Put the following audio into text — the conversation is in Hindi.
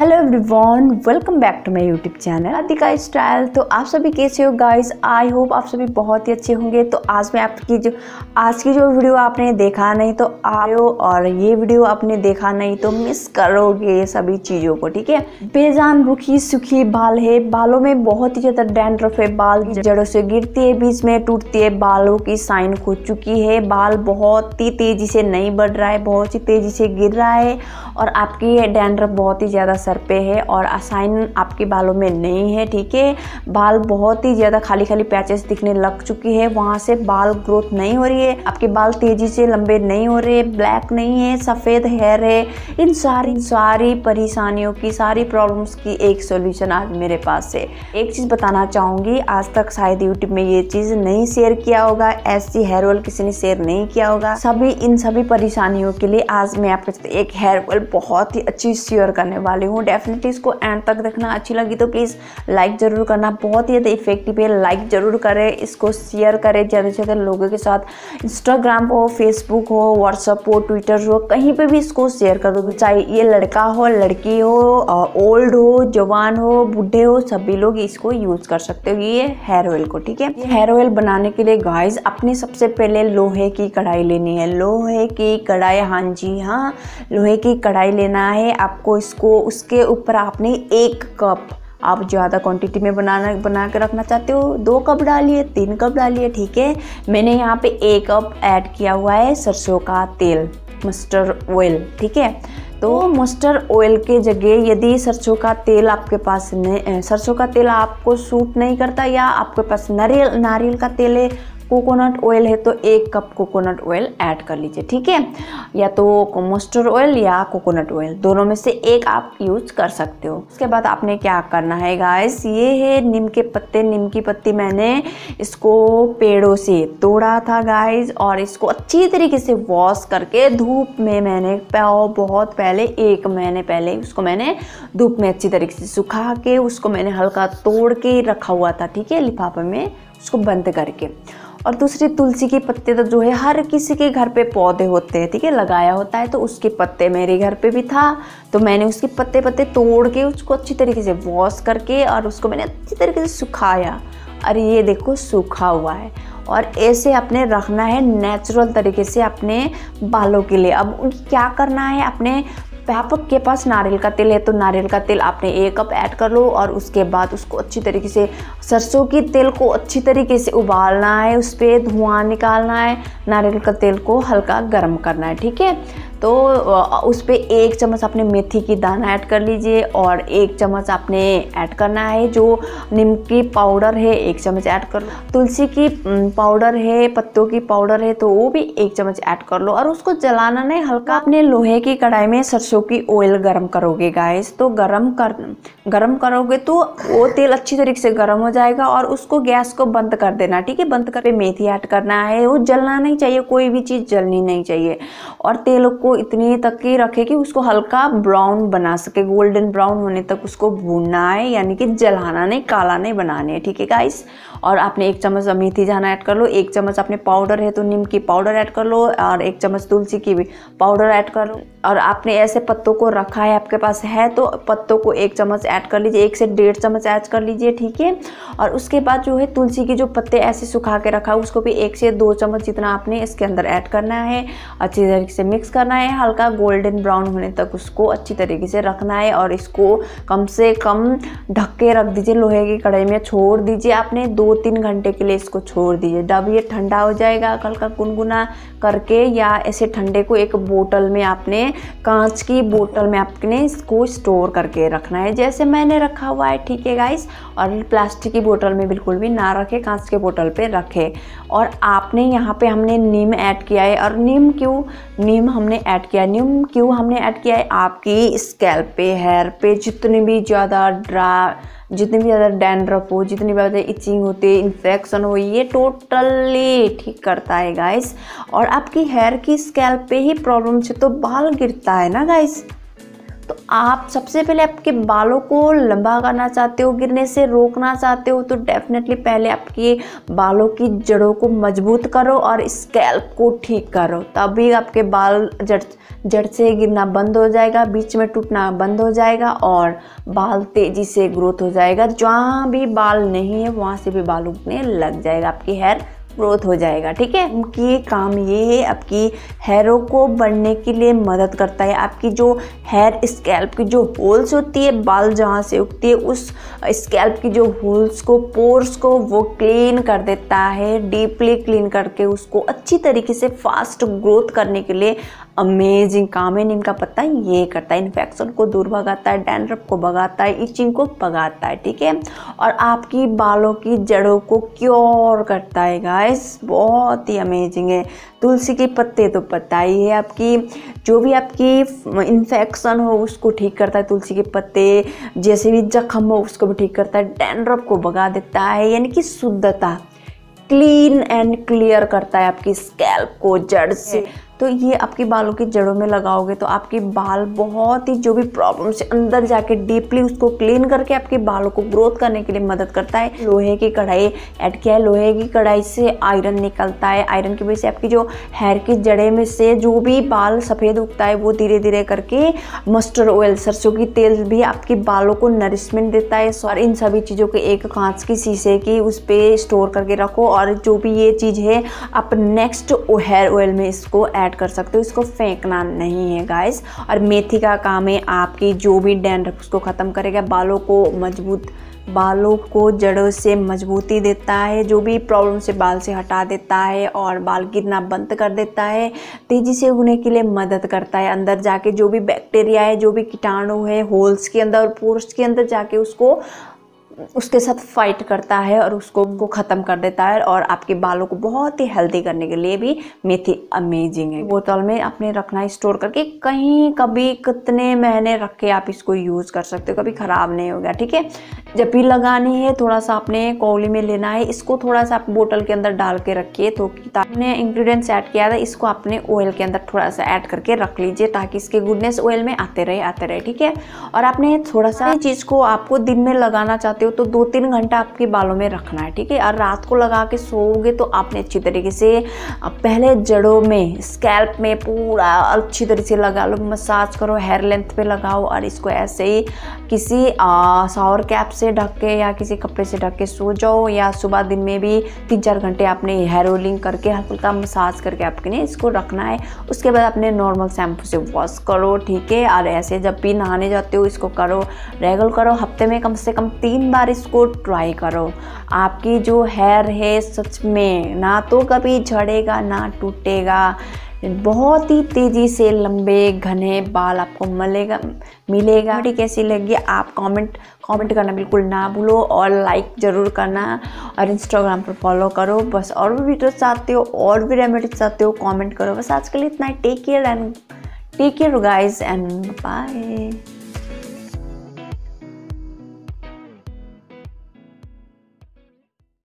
Hello everyone, welcome back to my YouTube channel Radhika style. तो आप सभी कैसे हो गाइस? आई होप आप सभी बहुत ही अच्छे होंगे। तो आज मैं आपकी जो आज की जो वीडियो आपने देखा नहीं तो आयो और ये वीडियो आपने देखा नहीं तो मिस करोगे सभी चीज़ों को, ठीक है। बेजान रुखी सूखी बाल है, बालों में बहुत ही ज़्यादा डैंड्रफ है, बाल जड़ों से गिरती है, बीच में टूटती है, बालों की साइन खो चुकी है, बाल बहुत ही तेज़ी से नहीं बढ़ रहा है, बहुत ही तेज़ी से गिर रहा है और आपकी डैंड्रफ बहुत ही ज़्यादा सर पे है और साइन आपके बालों में नहीं है, ठीक है। बाल बहुत ही ज़्यादा खाली खाली पैचेस दिखने लग चुकी है, वहाँ से बाल ग्रोथ नहीं हो रही है, आपके बाल तेज़ी से लंबे नहीं हो रहे, ब्लैक नहीं है, सफ़ेद हेयर है। इन सारी परेशानियों की, सारी प्रॉब्लम्स की एक सॉल्यूशन आज मेरे पास है। एक चीज़ बताना चाहूँगी, आज तक शायद यूट्यूब में ये चीज़ नहीं शेयर किया होगा, ऐसी हेयर ऑयल किसी ने शेयर नहीं किया होगा। इन सभी परेशानियों के लिए आज मैं आपके साथ एक हेयर ऑयल बहुत ही अच्छी शेयर करने वाली हूँ। डेफिनेटली इसको एंड तक देखना, अच्छी लगी तो प्लीज़ लाइक जरूर करना, बहुत ही ज़्यादा इफेक्टिव है, लाइक जरूर करें, इसको शेयर करें ज़्यादा से ज़्यादा लोगों के साथ। इंस्टाग्राम हो, फेसबुक हो, व्हाट्सअप हो, ट्विटर हो, कहीं पे भी इसको शेयर कर दो, चाहे ये लड़का हो, लड़की हो, ओल्ड हो, जवान हो, बूढ़े हो, सभी लोग इसको यूज़ कर सकते हो ये हेयर ऑयल को, ठीक है। हेयर ऑयल बनाने के लिए गाइज अपने सबसे पहले लोहे की कढ़ाई लेनी है। लोहे की कढ़ाई, हाँ जी हाँ, लोहे की कढ़ाई लेना है आपको। इसको उसके ऊपर आपने 1 कप, आप ज़्यादा क्वांटिटी में बना के रखना चाहते हो 2 कप डालिए, 3 कप डालिए, ठीक है। मैंने यहाँ पे 1 कप ऐड किया हुआ है सरसों का तेल, मस्टर्ड ऑयल, ठीक है। तो मस्टर्ड ऑयल के जगह यदि सरसों का तेल आपके पास नहीं, सरसों का तेल आपको सूट नहीं करता या आपके पास नारियल का तेल है, कोकोनट ऑयल है, तो 1 कप कोकोनट ऑयल ऐड कर लीजिए, ठीक है। या तो मस्टर्ड ऑयल या कोकोनट ऑयल, दोनों में से एक आप यूज़ कर सकते हो। उसके बाद आपने क्या करना है गाइस, ये है नीम के पत्ते। नीम की पत्ती मैंने इसको पेड़ों से तोड़ा था गाइस और इसको अच्छी तरीके से वॉश करके धूप में मैंने बहुत पहले 1 महीने पहले उसको मैंने धूप में अच्छी तरीके से सुखा के उसको मैंने हल्का तोड़ के रखा हुआ था, ठीक है, लिफाफे में उसको बंद करके। और दूसरी तुलसी के पत्ते, तो जो है हर किसी के घर पे पौधे होते हैं, ठीक है, लगाया होता है, तो उसके पत्ते मेरे घर पे भी था, तो मैंने उसके पत्ते तोड़ के उसको अच्छी तरीके से वॉश करके और उसको मैंने अच्छी तरीके से सुखाया और ये देखो सूखा हुआ है। और ऐसे आपने रखना है नेचुरल तरीके से अपने बालों के लिए। अब क्या करना है, अपने आपके पास नारियल का तेल है तो नारियल का तेल आपने 1 कप ऐड कर लो और उसके बाद उसको अच्छी तरीके से सरसों के तेल को अच्छी तरीके से उबालना है, उस पर धुआं निकालना है, नारियल का तेल को हल्का गर्म करना है, ठीक है। तो उस पर 1 चम्मच आपने मेथी की दाना ऐड कर लीजिए और 1 चम्मच आपने ऐड करना है जो नीम की पाउडर है, 1 चम्मच ऐड कर लो, तुलसी की पाउडर है, पत्तों की पाउडर है, तो वो भी 1 चम्मच ऐड कर लो और उसको जलाना नहीं, हल्का अपने लोहे की कढ़ाई में सरसों की ऑयल गर्म करोगे गाइस। तो गर्म करोगे तो वो तेल अच्छी तरीके से गर्म हो जाएगा और उसको गैस को बंद कर देना, ठीक है। बंद करके मेथी ऐड करना है, वो जलना नहीं चाहिए, कोई भी चीज़ जलनी नहीं चाहिए और तेल को इतनी तक की रखे कि उसको हल्का ब्राउन बना सके, गोल्डन ब्राउन होने तक उसको भूनना है, यानी कि जलाना नहीं, काला नहीं बनाने है, ठीक है गाइस। और आपने 1 चम्मच मेथी दाना ऐड कर लो, 1 चम्मच आपने पाउडर है तो नीम की पाउडर ऐड कर लो और 1 चम्मच तुलसी की भी पाउडर ऐड कर लो। और आपने ऐसे पत्तों को रखा है आपके पास है तो पत्तों को 1 चम्मच ऐड कर लीजिए, 1 से 1.5 चम्मच ऐड कर लीजिए, ठीक है। और उसके बाद जो है तुलसी के जो पत्ते ऐसे सुखा के रखा उसको भी 1 से 2 चम्मच जितना आपने इसके अंदर ऐड करना है, अच्छी तरीके से मिक्स करना है, हल्का गोल्डन ब्राउन होने तक उसको अच्छी तरीके से रखना है और इसको कम से कम ढक के रख दीजिए, लोहे की कढ़ाई में छोड़ दीजिए, आपने 2-3 घंटे के लिए इसको छोड़ दीजिए। जब ये ठंडा हो जाएगा हल्का गुनगुना करके या ऐसे ठंडे को एक बोतल में, आपने कांच की बोतल में आपने इसको स्टोर करके रखना है, जैसे मैंने रखा हुआ है, ठीक है गाइस। और प्लास्टिक की बोतल में बिल्कुल भी ना रखें, कांच के बोतल पर रखें। और आपने यहाँ पर हमने नीम ऐड किया है और नीम क्यों हमने ऐड किया है आपकी स्कैल्प पे, हेयर पे जितनी भी ज़्यादा डैंड्रफ हो, जितनी भी ज़्यादा इचिंग होती है, इन्फेक्शन हो, ये टोटली ठीक करता है गाइस। और आपकी हेयर की स्कैल्प पे ही प्रॉब्लम से तो बाल गिरता है ना गाइस, तो आप सबसे पहले आपके बालों को लंबा करना चाहते हो, गिरने से रोकना चाहते हो, तो डेफिनेटली पहले आपके बालों की जड़ों को मजबूत करो और स्कैल्प को ठीक करो, तभी आपके बाल जड़ से गिरना बंद हो जाएगा, बीच में टूटना बंद हो जाएगा और बाल तेज़ी से ग्रोथ हो जाएगा। जहाँ भी बाल नहीं है वहाँ से भी बाल उगने लग जाएगा, आपकी हेयर ग्रोथ हो जाएगा। ठीक है, उनकी काम ये है, आपकी हेयरों को बढ़ने के लिए मदद करता है। आपकी जो हेयर स्कैल्प की जो होल्स होती है, बाल जहाँ से उगती है उस स्कैल्प की जो होल्स को, पोर्स को, वो क्लीन कर देता है। डीपली क्लीन करके उसको अच्छी तरीके से फास्ट ग्रोथ करने के लिए अमेजिंग काम है। नीम का पत्ता ये करता है, इन्फेक्शन को दूर भगाता है, डैंड्रफ को भगाता है, इचिंग को भगाता है। ठीक है, और आपकी बालों की जड़ों को क्योर करता है। गाइस बहुत ही अमेजिंग है। तुलसी के पत्ते तो पता ही है, आपकी जो भी आपकी इन्फेक्शन हो उसको ठीक करता है। तुलसी के पत्ते जैसे भी जख्म हो उसको भी ठीक करता है, डैंड्रफ को भगा देता है, यानी कि शुद्धता, क्लीन एंड क्लियर करता है आपकी स्कैल्प को जड़ से। तो ये आपके बालों की जड़ों में लगाओगे तो आपके बाल बहुत ही, जो भी प्रॉब्लम से अंदर जाके डीपली उसको क्लीन करके आपके बालों को ग्रोथ करने के लिए मदद करता है। लोहे की कढ़ाई ऐड किया है, लोहे की कढ़ाई से आयरन निकलता है। आयरन की वजह से आपकी जो हेयर की जड़े में से जो भी बाल सफ़ेद उगता है वो धीरे धीरे करके मस्टर्ड ऑयल, सरसों की तेल भी आपके बालों को नरिशमेंट देता है। और इन सभी चीज़ों को एक कांच की शीशे की उस पर स्टोर करके रखो और जो भी ये चीज़ है आप नेक्स्ट हेयर ऑयल में इसको ऐड कर सकते हो। इसको फेंकना नहीं है गाइस। और मेथी का काम है आपकी जो भी डैंड्रफ उसको ख़त्म करेगा, बालों को मजबूत, बालों को जड़ों से मजबूती देता है, जो भी प्रॉब्लम से बाल से हटा देता है और बाल गिरना बंद कर देता है, तेज़ी से उगने के लिए मदद करता है। अंदर जाके जो भी बैक्टीरिया है, जो भी कीटाणु है होल्स के अंदर और पोर्स के अंदर जाके उसको, उसके साथ फाइट करता है और उसको ख़त्म कर देता है। और आपके बालों को बहुत ही हेल्दी करने के लिए भी मेथी अमेजिंग है। बोतल में आपने रखना है स्टोर करके, कहीं कभी कितने महीने रख के आप इसको यूज़ कर सकते हो, कभी ख़राब नहीं होगा। ठीक है, जब भी लगानी है थोड़ा सा आपने कौली में लेना है, इसको थोड़ा सा आप बोतल के अंदर डाल के रखिए। तो आपने इंग्रेडिएंट्स ऐड किया था, इसको आपने ऑयल के अंदर थोड़ा सा ऐड करके रख लीजिए ताकि इसके गुडनेस ऑयल में आते रहे। ठीक है, और आपने थोड़ा सा चीज़ को आपको दिन में लगाना चाहते हो तो 2-3 घंटा आपके बालों में रखना है। ठीक है, और रात को लगा के सोओगे तो आपने अच्छी तरीके से पहले जड़ों में, स्कैल्प में पूरा अच्छी तरीके से लगा लो, मसाज करो, हेयर लेंथ पे लगाओ और इसको ऐसे ही किसी शावर कैप से ढक के या किसी कपड़े से ढक के सो जाओ। या सुबह दिन में भी 3-4 घंटे आपने हेयर रोलिंग करके हल्का मसाज करके आपने इसको रखना है। उसके बाद आपने नॉर्मल शैम्पू से वॉश करो। ठीक है, और ऐसे जब भी नहाने जाते हो इसको करो, रेगुलर करो। हफ्ते में कम से कम 3 बार इसको ट्राई करो। आपकी जो हेयर है सच में ना तो कभी झड़ेगा ना टूटेगा, बहुत ही तेज़ी से लंबे घने बाल आपको मिलेगा। वीडियो कैसी लगी आप कमेंट करना बिल्कुल ना भूलो और लाइक ज़रूर करना और इंस्टाग्राम पर फॉलो करो। बस और भी वीडियो चाहते हो, और भी रेमेडीज चाहते हो, कमेंट करो। बस आज के लिए इतना ही। Take care guys and bye.